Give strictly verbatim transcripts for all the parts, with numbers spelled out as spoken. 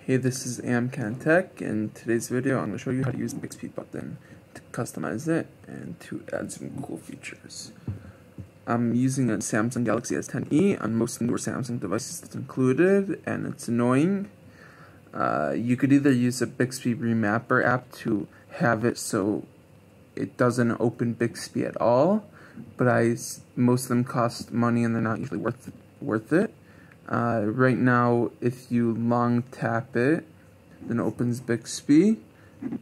Hey, this is Amcan Tech, and in today's video I'm going to show you how to use the Bixby button to customize it and to add some cool features. I'm using a Samsung Galaxy S ten e on most newer Samsung devices that's included, and it's annoying. Uh, you could either use a Bixby remapper app to have it so it doesn't open Bixby at all, but I, most of them cost money and they're not usually worth, worth it. Uh, right now, if you long tap it, then it opens Bixby,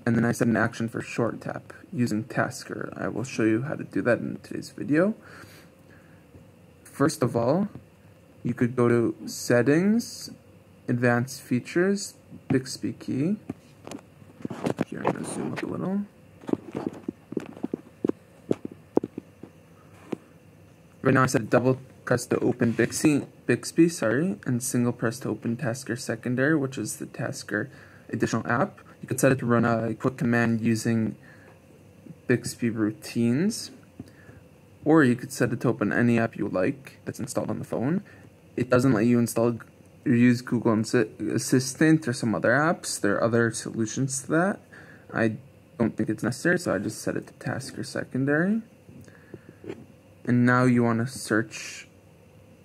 and then I set an action for short tap using Tasker. I will show you how to do that in today's video. First of all, you could go to Settings, Advanced Features, Bixby Key. Here, I'm going to zoom up a little. Right now, I said double press to open Bixby, Bixby, sorry, and single press to open Tasker Secondary, which is the Tasker additional app. You could set it to run a quick command using Bixby routines, or you could set it to open any app you like that's installed on the phone. It doesn't let you install or use Google Assistant or some other apps. There are other solutions to that. I don't think it's necessary, so I just set it to Tasker Secondary. And now you want to search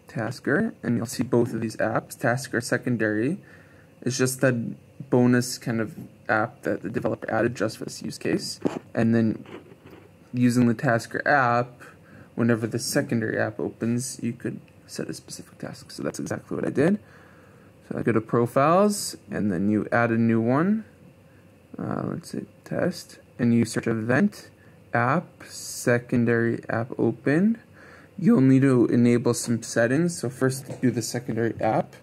Tasker, and you'll see both of these apps. Tasker Secondary is just that bonus kind of app that the developer added just for this use case. And then using the Tasker app, whenever the secondary app opens, you could set a specific task. So that's exactly what I did. So I go to Profiles, and then you add a new one. Uh, let's say Test, and you search Event, App, Secondary App Open. You'll need to enable some settings. So first do the secondary app,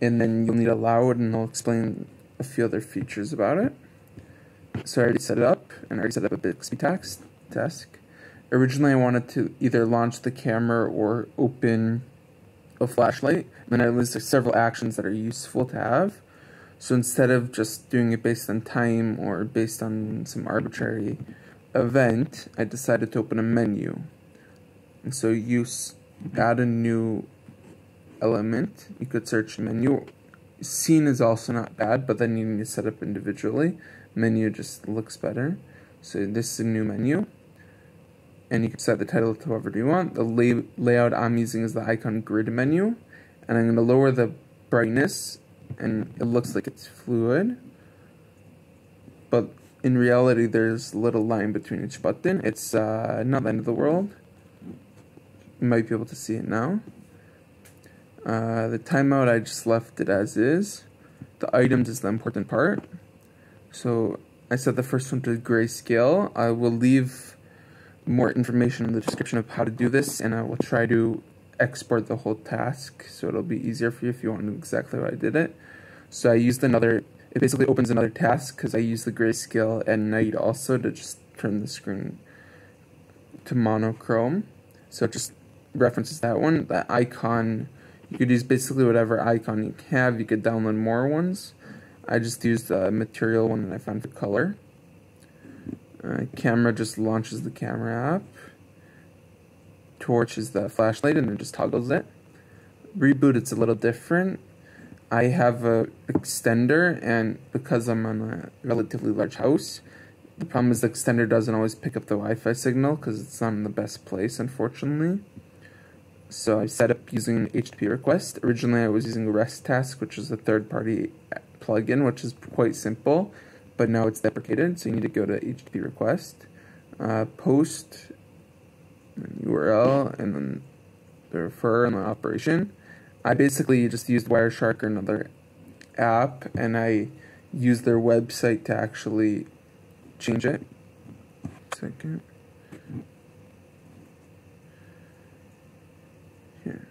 and then you'll need to allow it, and I'll explain a few other features about it. So I already set it up, and I already set up a Bixby task. Originally I wanted to either launch the camera or open a flashlight, and then I listed several actions that are useful to have. So instead of just doing it based on time or based on some arbitrary event, I decided to open a menu. And so you add a new element. You could search menu. Scene is also not bad, but then you need to set up individually. Menu just looks better. So this is a new menu. And you can set the title to however you want. The lay layout I'm using is the icon grid menu. And I'm going to lower the brightness, and it looks like it's fluid. But in reality, there's a little line between each button. It's uh, not the end of the world. You might be able to see it now. Uh, the timeout, I just left it as is. The items is the important part. So I set the first one to grayscale. I will leave more information in the description of how to do this, and I will try to export the whole task, so it'll be easier for you if you want to know exactly how I did it. So I used another, it basically opens another task because I use the grayscale at night also to just turn the screen to monochrome. So it just references that one. That icon, you could use basically whatever icon you have. You could download more ones. I just used the material one that I found for color. Uh, camera just launches the camera app. Torch is the flashlight, and it just toggles it. Reboot, it's a little different. I have a extender, and because I'm on a relatively large house, the problem is the extender doesn't always pick up the Wi-Fi signal because it's not in the best place, unfortunately. So I set up using an H T T P request. Originally I was using a REST task, which is a third-party plugin, which is quite simple, but now it's deprecated, so you need to go to H T T P request, uh, post, and U R L, and then the refer and the operation. I basically just used Wireshark or another app, and I used their website to actually change it. Second. Here.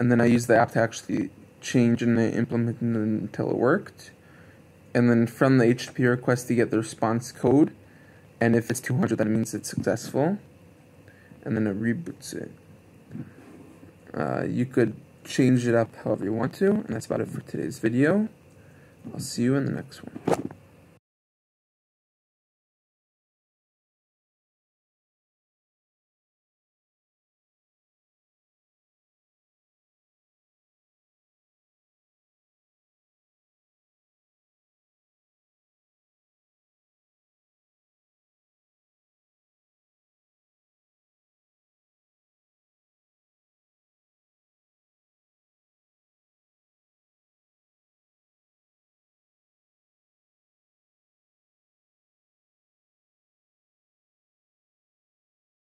And then I used the app to actually change and implement it until it worked. And then from the H T T P request, you get the response code. And if it's two hundred, that means it's successful. And then it reboots it. Uh, you could change it up however you want to, and that's about it for today's video. I'll see you in the next one.